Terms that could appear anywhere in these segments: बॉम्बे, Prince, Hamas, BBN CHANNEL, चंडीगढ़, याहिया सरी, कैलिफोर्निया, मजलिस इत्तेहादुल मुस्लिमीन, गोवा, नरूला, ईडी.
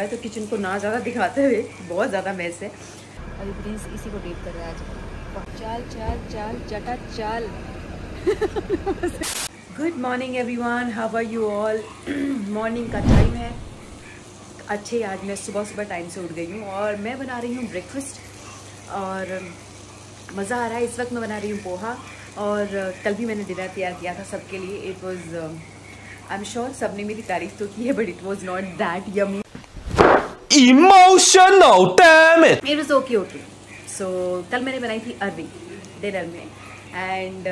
है तो किचन को ना ज़्यादा दिखाते हुए, बहुत ज़्यादा मैस है। अभी प्रिंस इसी को डीप कर रहा है आज। चाल चाल चाल चटा चाल। Good morning everyone, how are you all. Morning का टाइम है। अच्छे आज मैं सुबह सुबह टाइम से उठ गई हूँ और मैं बना रही हूँ ब्रेकफास्ट और मज़ा आ रहा है। इस वक्त मैं बना रही हूँ पोहा और कल भी मैंने डिनर तैयार किया था सबके लिए। It was I am sure सबने मेरी तारीफ तो की है but it was not that yummy. Emotional damn it was okay okay. So कल मैंने बनाई थी अरवी डिनर में एंड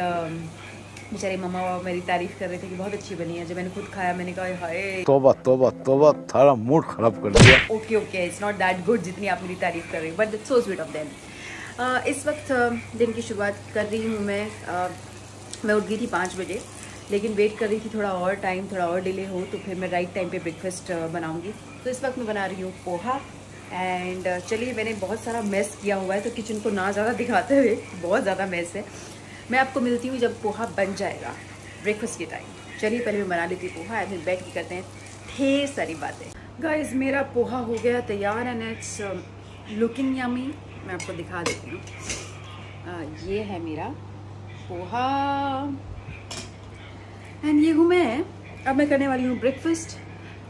बेचारे मम्मा मेरी तारीफ कर रहे थे कि बहुत अच्छी बनी है। जब मैंने खुद खाया मैंने कहा हाय तौबा तौबा तौबा थारा मूड खराब कर दिया। Okay okay, it's not that good जितनी आप मेरी तारीफ कर रहे हो but it's so sweet of them. इस वक्त दिन की शुरुआत कर रही हूँ मैं। मैं उठ गई थी 5 बजे लेकिन वेट कर रही थी थोड़ा और डिले हो तो फिर मैं राइट टाइम पे ब्रेकफास्ट बनाऊंगी। तो इस वक्त मैं बना रही हूँ पोहा एंड चलिए मैंने बहुत सारा मैस किया हुआ है तो किचन को ना ज़्यादा दिखाते हुए, बहुत ज़्यादा मैस है। मैं आपको मिलती हूँ जब पोहा बन जाएगा ब्रेकफास्ट के टाइम। चलिए पहले मैं बना लेती हूँ पोहा एंड फिर बैठ के करते हैं ढेर सारी बातें। गाइस मेरा पोहा हो गया तैयार एंड इट्स लुकिंग यमी। मैं आपको दिखा देती हूँ, ये है मेरा पोहा एंड ये हूँ मैं। अब मैं करने वाली हूँ ब्रेकफास्ट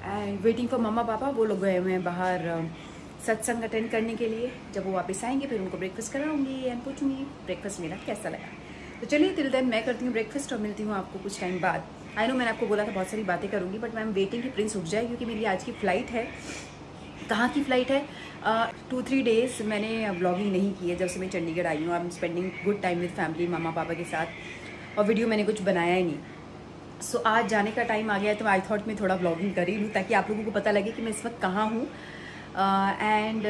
एंड वेटिंग फॉर मम्मा पापा। वो लोग गए हुए हैं बाहर सत्संग अटेंड करने के लिए। जब वो वापस आएंगे फिर उनको ब्रेकफास्ट कराऊंगी एंड पूछूंगी ब्रेकफास्ट मेरा कैसा लगा। तो चलिए टिल देन मैं करती हूँ ब्रेकफास्ट और मिलती हूँ आपको कुछ टाइम बाद। आई नो मैंने आपको बोला था बहुत सारी बातें करूँगी बट मैम वेटिंग कि प्रिंस उठ जाए क्योंकि मेरी आज की फ़्लाइट है। कहाँ की फ़्लाइट है? 2-3 डेज़ मैंने व्लॉगिंग नहीं की है जब से मैं चंडीगढ़ आई हूँ। I am spending good time with family, मामा पापा के साथ और वीडियो मैंने कुछ बनाया ही नहीं। सो आज जाने का टाइम आ गया है तो आई थॉट मैं थोड़ा व्लॉगिंग कर ही लूँ ताकि आप लोगों को पता लगे कि मैं इस वक्त कहाँ हूँ एंड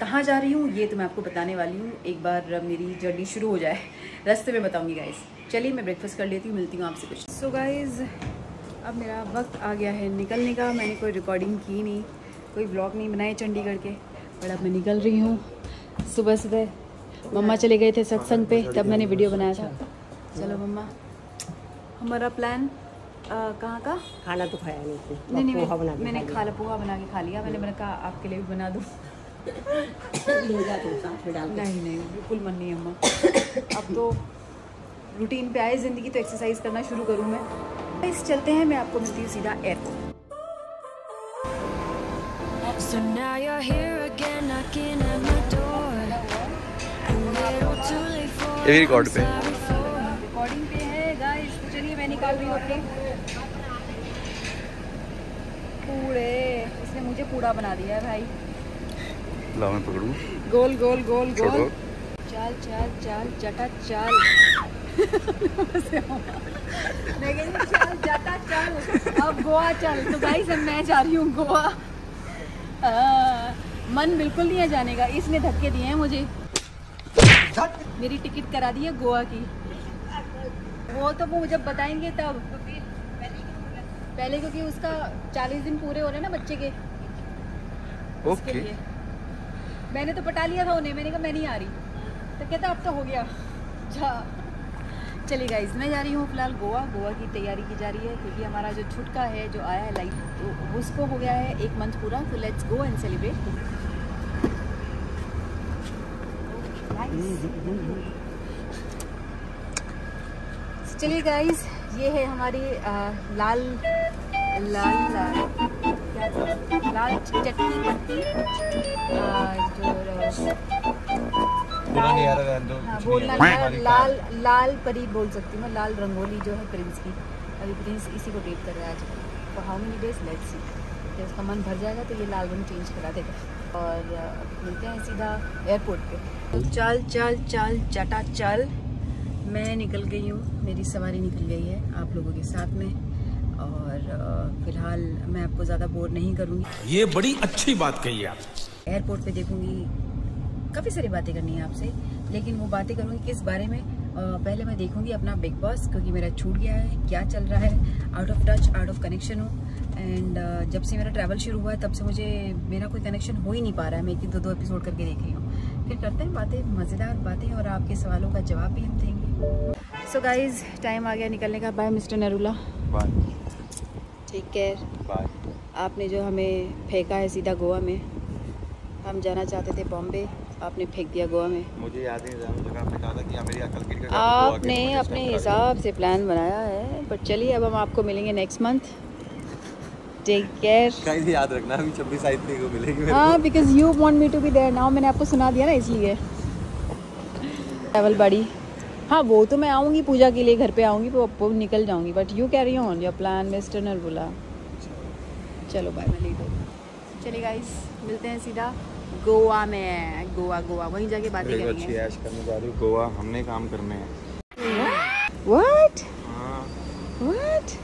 कहाँ जा रही हूँ। ये तो मैं आपको बताने वाली हूँ एक बार मेरी जर्नी शुरू हो जाए, रास्ते में बताऊँगी गाइज़। चलिए मैं ब्रेकफास्ट कर लेती हूँ, मिलती हूँ आपसे कुछ। सो गाइज़ अब मेरा वक्त आ गया है निकलने का। मैंने कोई रिकॉर्डिंग की नहीं, कोई ब्लॉग नहीं बनाए चंडीगढ़ के बट अब मैं निकल रही हूँ। सुबह सुबह मम्मा चले गए थे सत्संग पे तब मैंने वीडियो बनाया था। चलो मम्मा, हमारा प्लान कहाँ का? खाना तो खाया नहीं, मैंने पोहा बना के खा लिया। मैंने कहा आपके लिए भी बना दूँ। नहीं बिल्कुल मन नहीं अम्मा, अब तो रूटीन पे आए ज़िंदगी तो एक्सरसाइज करना शुरू करूँ मैं। इस चलते हैं, मैं आपको मिलती हूँ सीधा airport. So now you're here again knocking at my door. A little too late for me. ये रिकॉर्ड पे रिकॉर्डिंग पे है गाइस। तो चलिए मैं निकाल रही हूं अपने पूड़े। इसने मुझे पूड़ा बना दिया है भाई। लाओ मैं पकड़ूं। गोल गोल गोल गोल चाल चाल चाल जटा चाल। मैं कह रही हूं चाल जटा चाल, अब गोवा चल। तो गाइस अब मैं जा रही हूं गोवा। मन बिल्कुल नहीं है जाने का, इसने धक्के दिए हैं मुझे। मेरी टिकट करा दी है गोवा की। वो तो वो जब बताएंगे तब, पहले क्योंकि उसका 40 दिन पूरे हो रहे हैं ना बच्चे के उसके लिए। मैंने तो पटा लिया था उन्हें, मैंने कहा मैं नहीं आ रही तो कहता अब तो हो गया जा। चलिए गाइज मैं जा रही हूँ फिलहाल गोवा। गोवा की तैयारी की जा रही है क्योंकि हमारा जो छुटका है जो आया है लाइफ तो उसको हो गया है 1 मंथ पूरा। तो लेट्स गो एंड सेलिब्रेट। चलिए गाइज ये है हमारी लाल लाल लाल लाल चटनी पत्ती जो हाँ, बोलना लाल लाल परी बोल सकती हूँ। लाल रंगोली जो है प्रिंस की। अभी प्रिंस इसी को डेट कर रहा है आज। How many days let's see. जब उसका मन भर जाएगा तो ये लाल रंग चेंज करा देगा। और मिलते हैं सीधा एयरपोर्ट पे। चाल चाल चाल चटा चाल। मैं निकल गई हूँ, मेरी सवारी निकल गई है आप लोगों के साथ में। और फिलहाल मैं आपको ज़्यादा बोर नहीं करूँगी। ये बड़ी अच्छी बात कही आप। एयरपोर्ट पर देखूँगी काफ़ी सारी बातें करनी है आपसे लेकिन वो बातें करूँगी किस बारे में। पहले मैं देखूँगी अपना बिग बॉस क्योंकि मेरा छूट गया है। क्या चल रहा है, out of touch out of connection हूँ एंड जब से मेरा ट्रैवल शुरू हुआ है तब से मुझे मेरा कोई कनेक्शन हो ही नहीं पा रहा है। मैं एक 2-2 एपिसोड करके देख रही हूँ। फिर करते हैं बातें, मज़ेदार बातें और आपके सवालों का जवाब भी हम देंगे। सो गाइज टाइम आ गया निकलने का। Bye mister नरूला, bye, take care, bye. आपने जो हमें फेंका है सीधा गोवा में। हम जाना चाहते थे बॉम्बे, आपने फेंक दिया गोवा में। मुझे याद नहीं, आपने अपने हिसाब से प्लान बनाया है। बट चलिए, अब हम आपको मिलेंगे नेक्स्ट मंथ। टेक केयर, याद रखना हम 26 तारीख को मिलेंगे। हाँ, because you want me to be there now. मैंने आपको सुना दिया ना, इसलिए ट्रैवल बड़ी। हाँ, वो तो मैं आऊँगी पूजा के लिए, घर पे आऊँगी, वो निकल जाऊँगी। But you carry on your plan, mister Narula. चलो बाय, मैं लेट हो गई। चलिए गाइस, मिलते हैं सीधा गोवा में। गोवा वहीं जाके बातें करेंगे। आज करने जा रही हूँ गोवा, हमने काम करने हैं। व्हाट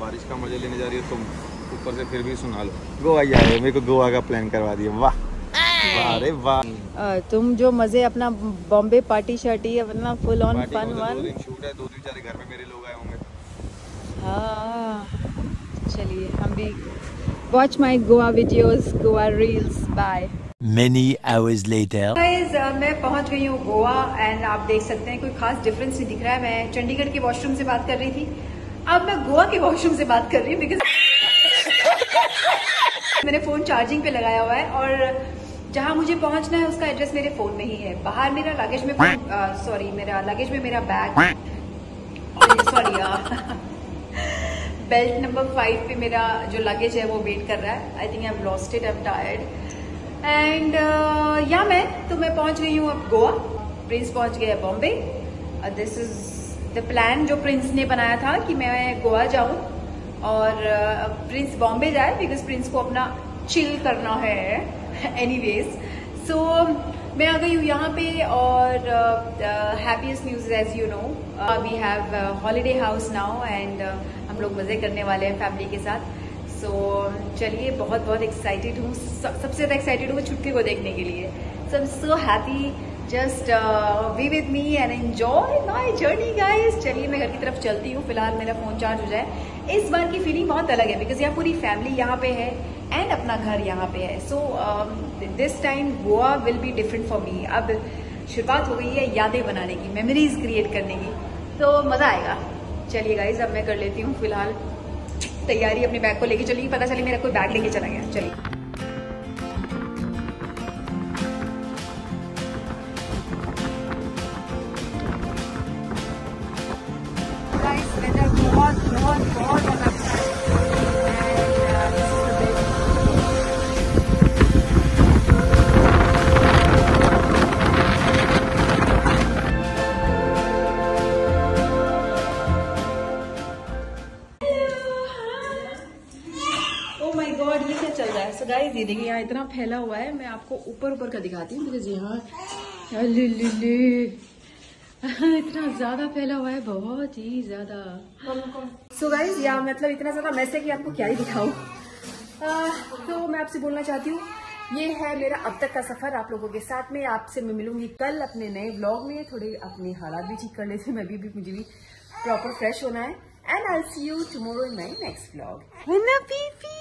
बारिश का मजे लेने जा रही हो तुम, ऊपर से फिर भी सुना लो गोवा जा रहे हो। मेरे को गोवा का प्लान करवा दिया, वाह वाह वाह। तुम जो मजे अपना बॉम्बे पार्टी शार्टी अपना फुल ऑन फन वन। दो दिन चारे घर में मेरे लोग आए होंगे। हाँ, चलिए हम भी watch my गोवा videos, गोवा reels. Bye. Many hours later. Guys, मैं पहुंच गई हूँ गोवा एंड आप देख सकते हैं कोई खास डिफरेंस नहीं दिख रहा है। मैं चंडीगढ़ के वॉशरूम से बात कर रही थी, अब मैं गोवा के वॉशरूम से बात कर रही हूँ। बिकॉज मैंने फोन चार्जिंग पे लगाया हुआ है और जहाँ मुझे पहुँचना है उसका एड्रेस मेरे फोन में ही है। बाहर मेरा लगेज में, सॉरी, मेरा लगेज में मेरा बैग, सॉरी, बेल्ट नंबर 5 पे मेरा जो लगेज है वो वेट कर रहा है। I think I have lost it, I am tired and या मैं पहुँच गई हूँ अब गोवा। प्रिंस पहुँच गया है बॉम्बे। This is the plan जो प्रिंस ने बनाया था कि मैं गोवा जाऊँ और प्रिंस बॉम्बे जाए, बिकॉज प्रिंस को अपना चिल करना है। एनीवेज, सो मैं आ गई हूँ यहाँ पे और happiest news as you know, we have holiday house now and हम लोग मजे करने वाले हैं फैमिली के साथ। सो चलिए, बहुत बहुत एक्साइटेड हूँ। सबसे ज़्यादा एक्साइटेड हूँ छुट्टी को देखने के लिए। So I am so happy, just be with me and enjoy my journey guys. चलिए, मैं घर की तरफ चलती हूँ, फिलहाल मेरा फोन चार्ज हो जाए। इस बार की फीलिंग बहुत अलग है बिकॉज यहाँ पूरी फैमिली यहाँ पे है एंड अपना घर यहाँ पे है। So this time गोवा will be different for me. अब शुरुआत हो गई है यादें बनाने की, मेमोरीज क्रिएट करने की, तो मज़ा आएगा। चलिए गाइज, अब मैं कर लेती हूँ फिलहाल तैयारी, अपने बैग को लेके चली। पता चली मेरा कोई बैग लेके चला गया। चलिए, ये देखिए यहाँ इतना फैला हुआ है। मैं आपको ऊपर का दिखाती हूँ बिकॉज यहाँ इतना ज्यादा फैला हुआ है, बहुत ही ज्यादा। सो गाइज, या मतलब इतना ज्यादा मैस है कि आपको क्या ही दिखाऊं। तो मैं आपसे बोलना चाहती हूँ, ये है मेरा अब तक का सफर आप लोगों के साथ में। आपसे मैं मिलूंगी कल अपने नए ब्लॉग में। थोड़े अपने हालात भी ठीक करने से मैं भी मुझे भी प्रॉपर फ्रेश होना है and I see you tomorrow in my next blog.